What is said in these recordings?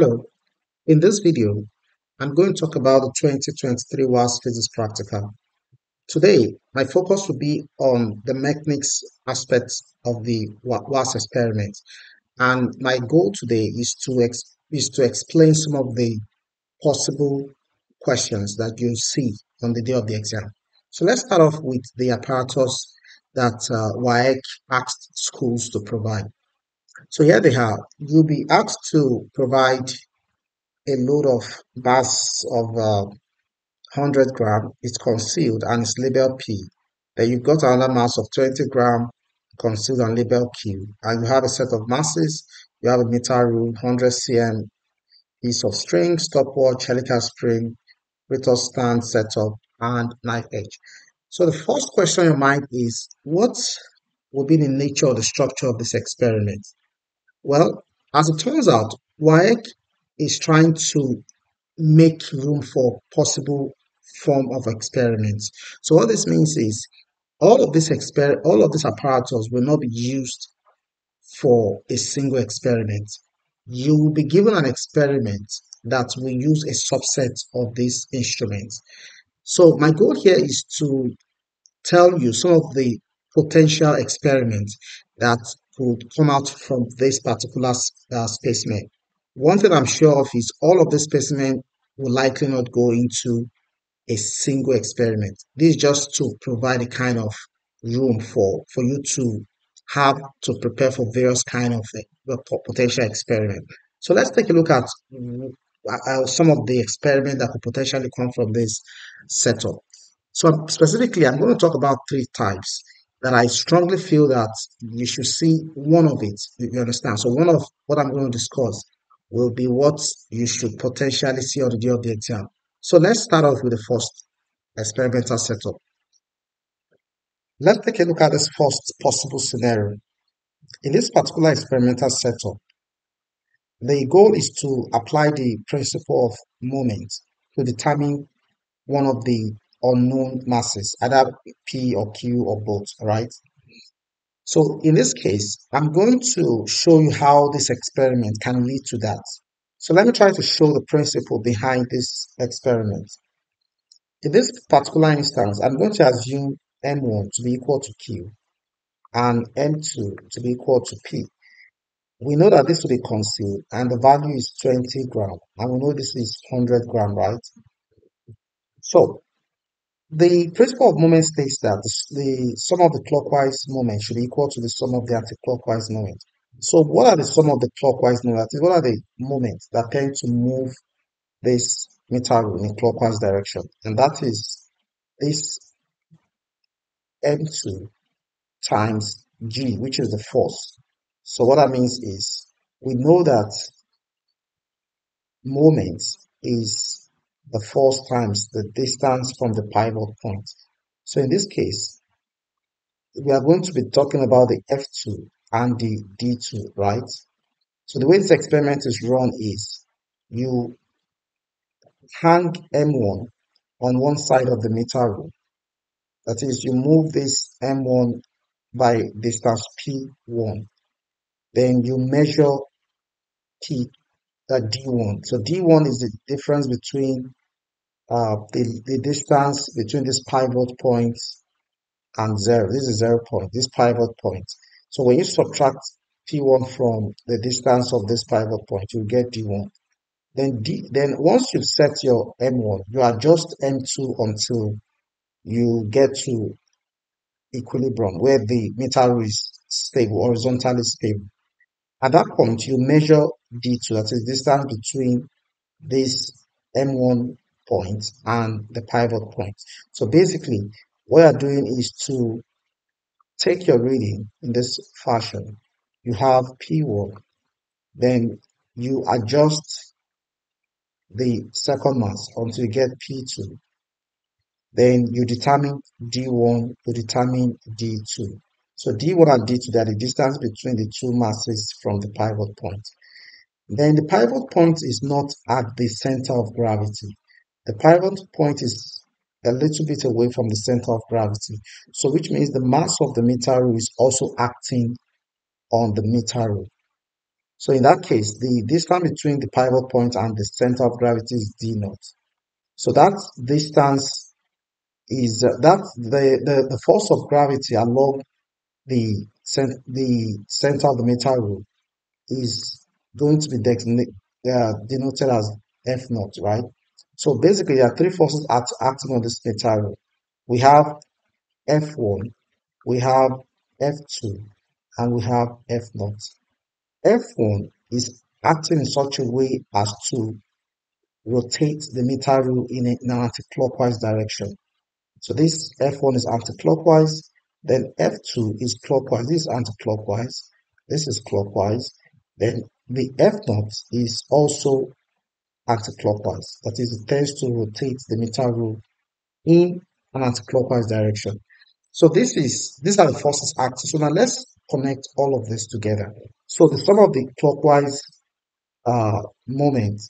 Hello, in this video, I'm going to talk about the 2023 WASSCE Physics Practical. Today, my focus will be on the mechanics aspects of the WASSCE experiment, and my goal today is to explain some of the possible questions that you'll see on the day of the exam. So let's start off with the apparatus that WAEC asked schools to provide. So here they are. You'll be asked to provide a load of mass of 100 gram. It's concealed and it's labeled P. Then you've got another mass of 20 gram, concealed and labeled Q. And you have a set of masses. You have a meter rule, 100 cm piece of string, stopwatch, helical spring, rotor stand setup, and knife edge. So the first question in your mind is, what will be the nature or the structure of this experiment? Well, as it turns out, WAEC is trying to make room for possible form of experiments. So what this means is all of this apparatus will not be used for a single experiment. You will be given an experiment that will use a subset of these instruments. So my goal here is to tell you some of the potential experiments that could come out from this particular specimen. One thing I'm sure of is all of the specimen will likely not go into a single experiment. This is just to provide a kind of room for you to have to prepare for various kind of potential experiment. So let's take a look at some of the experiments that could potentially come from this setup. So specifically, I'm going to talk about three types that I strongly feel that you should see one of it, you understand. So one of what I'm going to discuss will be what you should potentially see on the day of the exam. So let's start off with the first experimental setup. Let's take a look at this first possible scenario. In this particular experimental setup, the goal is to apply the principle of moment to determine one of the unknown masses, either P or Q or both, right? So in this case, I'm going to show you how this experiment can lead to that. So let me try to show the principle behind this experiment. In this particular instance, I'm going to assume M1 to be equal to Q and M2 to be equal to P. We know that this will be concealed and the value is 20 gram, and we know this is 100 gram, right? So the principle of moment states that the sum of the clockwise moment should be equal to the sum of the anti-clockwise moment. So what are the sum of the clockwise moment? What are the moments that tend to move this meter rule in clockwise direction? And that is this M2 times G, which is the force. So what that means is we know that moment is the force times the distance from the pivot point. So in this case, we are going to be talking about the F2 and the D2, right? So the way this experiment is run is you hang M1 on one side of the meter rule. That is, you move this M1 by distance P1. Then you measure D1. So D1 is the difference between the distance between this pivot point and zero. This is 0 point, this pivot point. So when you subtract P1 from the distance of this pivot point, you get D1. Then once you've set your M1, you adjust M2 until you get to equilibrium, where the meter is stable, horizontally stable. At that point, you measure D2, that is distance between this M1 point and the pivot point. So basically, what you're doing is to take your reading in this fashion. You have P1, then you adjust the second mass until you get P2. Then you determine D1 to determine D2. So D1 and D2, they are the distance between the two masses from the pivot point. Then the pivot point is not at the center of gravity. The pivot point is a little bit away from the center of gravity. So which means the mass of the meter rule is also acting on the meter rule. So in that case, the distance between the pivot point and the center of gravity is d0. So that distance is the force of gravity along the center of the metal rule is going to be denoted as F0, right? So basically, there are three forces acting on this metal rule. We have F1, we have F2, and we have F0. F1 is acting in such a way as to rotate the metal rule in an anti-clockwise direction. So this F1 is anti-clockwise, then F2 is clockwise, this is anti-clockwise, this is clockwise, then the F0 is also anti-clockwise, that is, it tends to rotate the metal rule in an anti-clockwise direction. So these are the forces acting. So now let's connect all of this together. So the sum of the clockwise moment,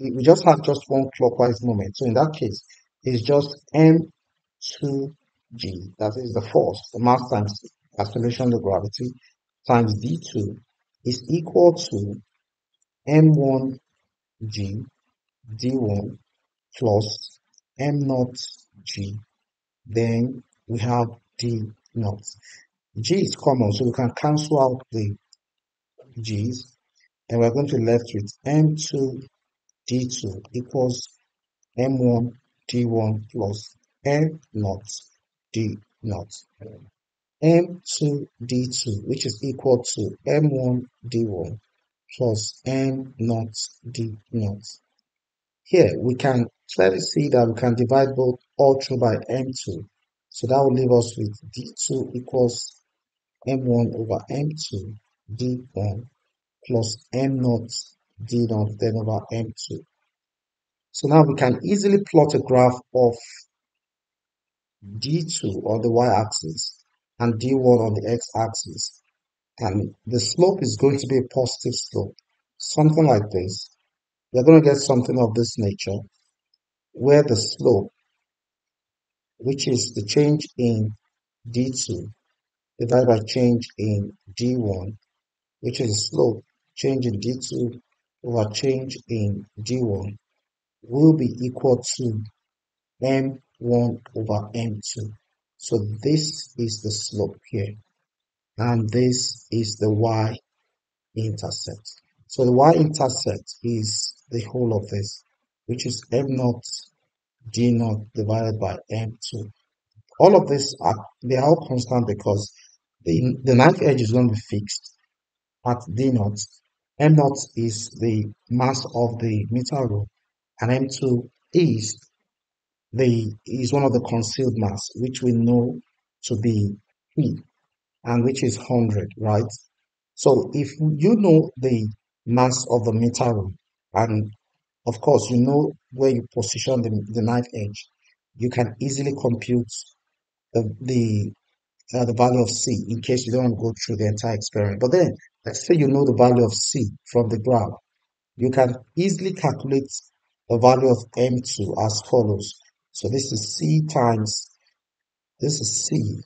we just have just one clockwise moment. So in that case, it's just m2g, that is the force, the mass times acceleration of gravity, times d2 is equal to m1g d1 plus m0g. Then we have d0. G is common, so we can cancel out the G's, and we're going to be left with m2 d2 equals m1 d1 plus m0 d0. M2 d2, which is equal to m1 d1 plus m0 d0. Here we can clearly see that we can divide both all through by m2, so that will leave us with d2 equals m1 over m2 d1 plus m0 d0 then over m2. So now we can easily plot a graph of d2 on the y-axis and d1 on the x-axis, and the slope is going to be a positive slope, something like this. We're going to get something of this nature, where the slope, which is the change in d2 divided by change in d1, which is slope, change in d2 over change in d1, will be equal to m1 over m2. So this is the slope here, and this is the y-intercept. So the y-intercept is the whole of this, which is m0 d0 divided by m2. All of this, they are all constant because the knife edge is going to be fixed at d0. M0 is the mass of the metal rule, and m2 is one of the concealed mass, which we know to be P, and which is 100, right? So if you know the mass of the metal rule, and of course you know where you position the knife edge, you can easily compute the value of C, in case you don't want to go through the entire experiment. But then, let's say you know the value of C from the graph, you can easily calculate the value of M2 as follows. So this is C times, this is C,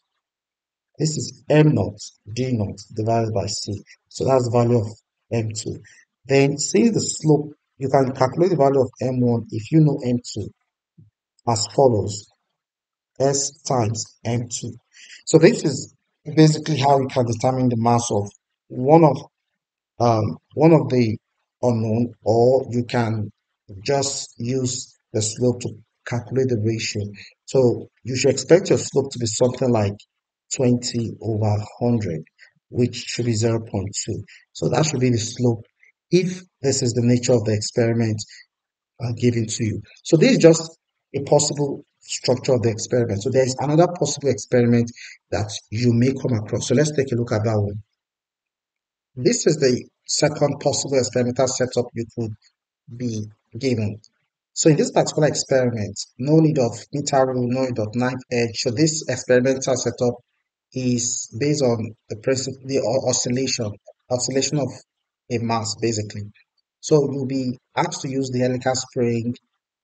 this is M0 D0 divided by C. So that's the value of M2. Then see the slope, you can calculate the value of M1 if you know M2 as follows, S times M2. So this is basically how we can determine the mass of one of the unknown, or you can just use the slope to calculate the ratio. So you should expect your slope to be something like 20 over 100, which should be 0.2. So that should be the slope if this is the nature of the experiment given to you. So this is just a possible structure of the experiment. So there is another possible experiment that you may come across. So let's take a look at that one. This is the second possible experimental setup you could be given. So in this particular experiment, no need of metal rule, no need of knife edge. So this experimental setup is based on the principle, the oscillation of a mass, basically. So you'll be asked to use the helical spring,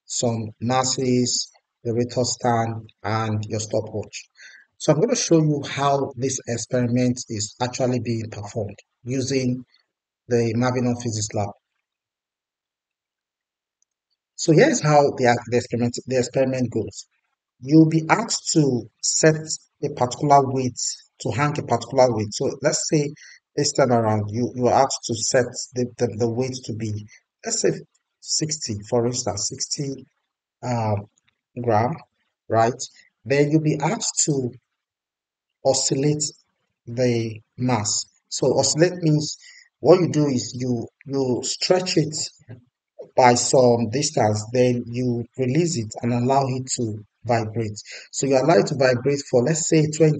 some masses, the rotor stand, and your stopwatch. So I'm going to show you how this experiment is actually being performed using the Mavinhub physics lab. So here is how the experiment goes. You'll be asked to set a particular weight, to hang a particular weight. So let's say this time around you are asked to set the weight to be, let's say 60, for instance, 60 gram, right? Then you'll be asked to oscillate the mass. So oscillate means what you do is you stretch it by some distance, then you release it and allow it to vibrate. So you allow it to vibrate for, let's say, 20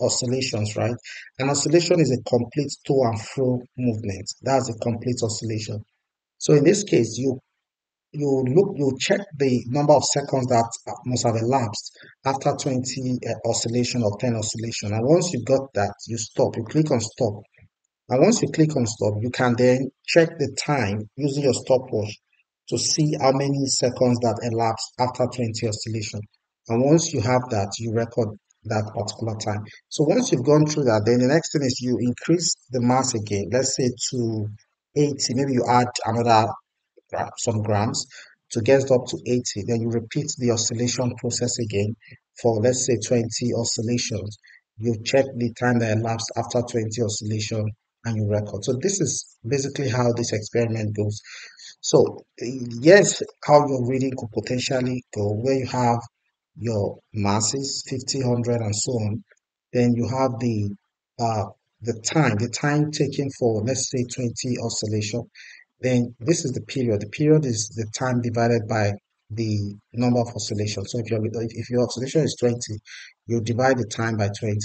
oscillations, right? An oscillation is a complete to and fro movement. That's a complete oscillation. So in this case, you check the number of seconds that must have elapsed after 20 oscillation or 10 oscillation. And once you got that, you stop. You click on stop. And once you click on stop, you can then check the time using your stopwatch to see how many seconds that elapsed after 20 oscillation. And once you have that, you record that particular time. So once you've gone through that, then the next thing is you increase the mass again, let's say to 80, maybe you add another some grams to get up to 80. Then you repeat the oscillation process again for, let's say, 20 oscillations. You check the time that elapsed after 20 oscillation and you record. So this is basically how this experiment goes. So yes, how your reading could potentially go, where you have your masses, 50, 100, and so on. Then you have the time taken for, let's say, 20 oscillation. Then this is the period. The period is the time divided by the number of oscillations. So if your oscillation is 20, you divide the time by 20.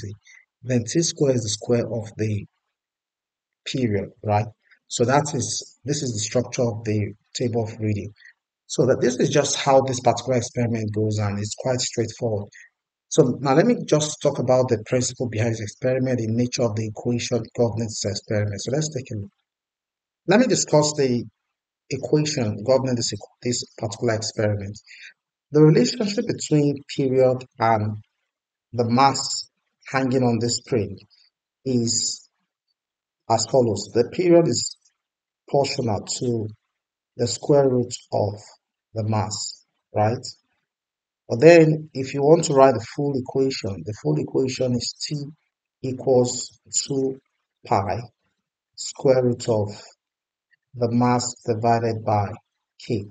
Then t square is the square of the period, right? So this is the structure of the table of reading. So that this is just how this particular experiment goes, and it's quite straightforward. So now let me just talk about the principle behind this experiment, the nature of the equation governance experiment. So let's take a look. Let me discuss the equation governing this particular experiment. The relationship between period and the mass hanging on this spring is as follows. The period is proportional to the square root of the mass, right? But then if you want to write the full equation is t equals 2 pi square root of the mass divided by k,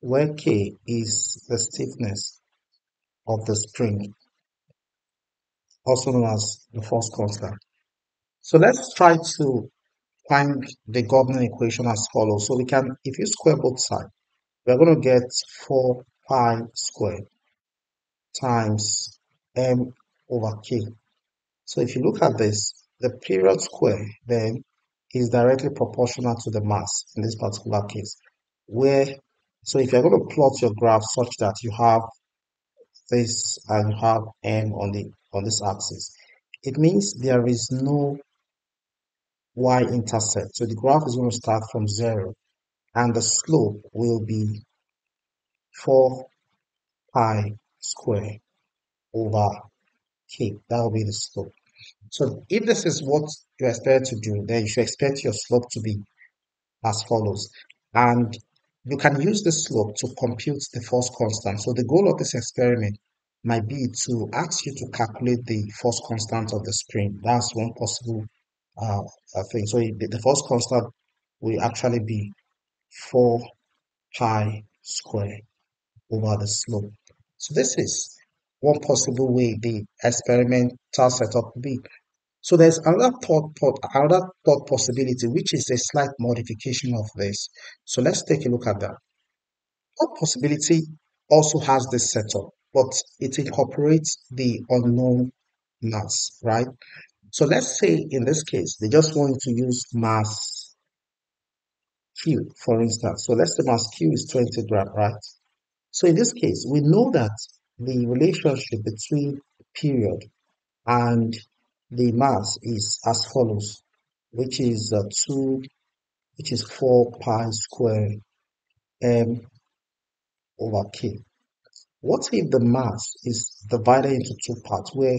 where k is the stiffness of the spring, also known as the force constant. So let's try to find the governing equation as follows. So we can, if you square both sides, we're going to get 4 pi squared times m over k. So if you look at this, the period square then is directly proportional to the mass in this particular case, where, so if you're going to plot your graph such that you have this and you have m on this axis, it means there is no y-intercept. So the graph is going to start from 0, and the slope will be 4 pi square over k. That will be the slope. So if this is what you expect to do, then you should expect your slope to be as follows. And you can use the slope to compute the force constant. So the goal of this experiment might be to ask you to calculate the force constant of the spring. That's one possible thing. So the force constant will actually be 4 pi square over the slope. So this is one possible way the experimental setup will be. So there's another possibility, which is a slight modification of this. So let's take a look at that. That possibility also has this setup, but it incorporates the unknown mass, right? So let's say in this case, they just want to use mass Q, for instance. So let's say mass Q is 20 grams, right? So in this case, we know that the relationship between period and the mass is as follows, which is 4 pi squared m over k. What if the mass is divided into two parts, where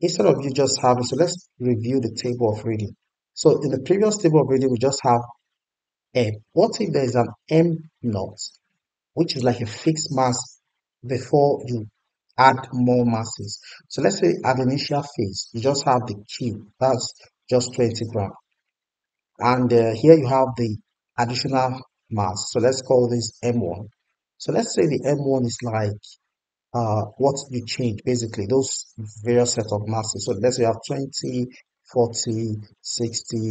instead of you just having, so let's review the table of reading. So in the previous table of reading, we just have M. What if there is an M naught, which is like a fixed mass before you add more masses? So let's say at the initial phase, you just have the Q, that's just 20 gram. And here you have the additional mass. So let's call this M1. So let's say the M1 is like what you change, basically, those various set of masses. So let's say you have 20, 40, 60,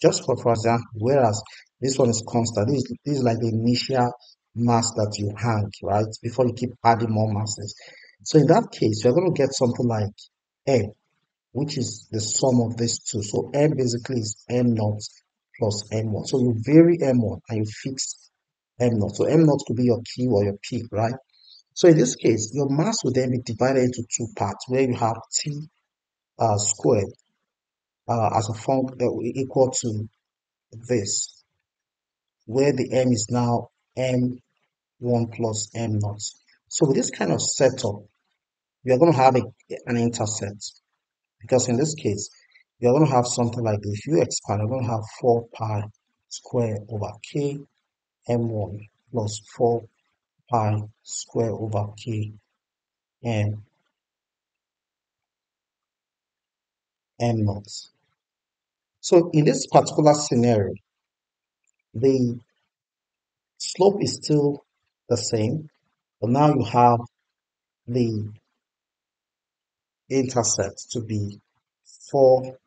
just for example, whereas this one is constant. This is like the initial mass that you hang, right, before you keep adding more masses. So in that case, you're going to get something like M, which is the sum of these two. So M basically is M naught plus M1. So you vary M1 and you fix M0. So M0 could be your Q or your P, right? So in this case, your mass will then be divided into two parts, where you have T squared as a function equal to this, where the M is now M1 plus M0. So with this kind of setup, we are going to have an intercept, because in this case, we are going to have something like this. If you expand, you're going to have 4 pi square over K M1 plus 4 pi square over K M0. So in this particular scenario, the slope is still the same, but now you have the intercept to be 4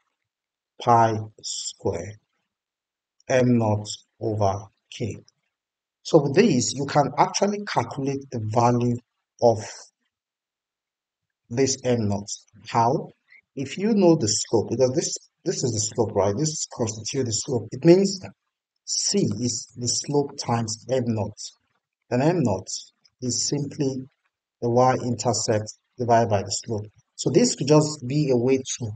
pi square M0 over K. So with this, you can actually calculate the value of this M0. How? If you know the slope, because this is the slope, right? This constitutes the slope. It means C is the slope times M0. And M0 is simply the y-intercept divided by the slope. So this could just be a way to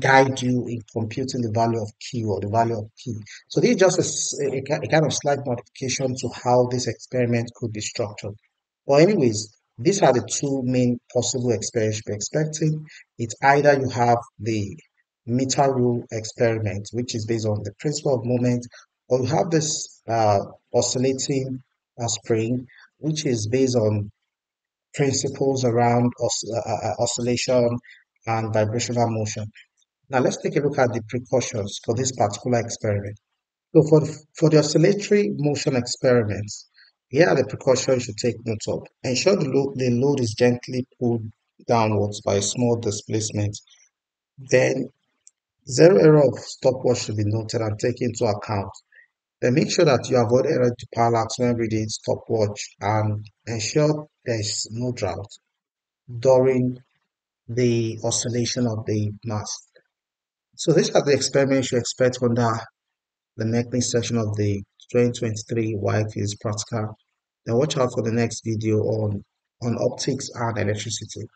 guide you in computing the value of Q or the value of P. So this is just a kind of slight modification to how this experiment could be structured. But anyways, these are the two main possible experiments you're expecting. It's either you have the meter rule experiment, which is based on the principle of moment, or you have this oscillating spring, which is based on principles around oscillation and vibrational motion. Now let's take a look at the precautions for this particular experiment. So for the oscillatory motion experiments, here are the precautions you should take note of. Ensure the load is gently pulled downwards by a small displacement. Then zero error of stopwatch should be noted and taken into account. Then make sure that you avoid error to parallax when reading stopwatch, and ensure there is no drought during the oscillation of the mass. So these are the experiments you expect under the next section of the 2023 WAEC Physics Practical. Then watch out for the next video on optics and electricity.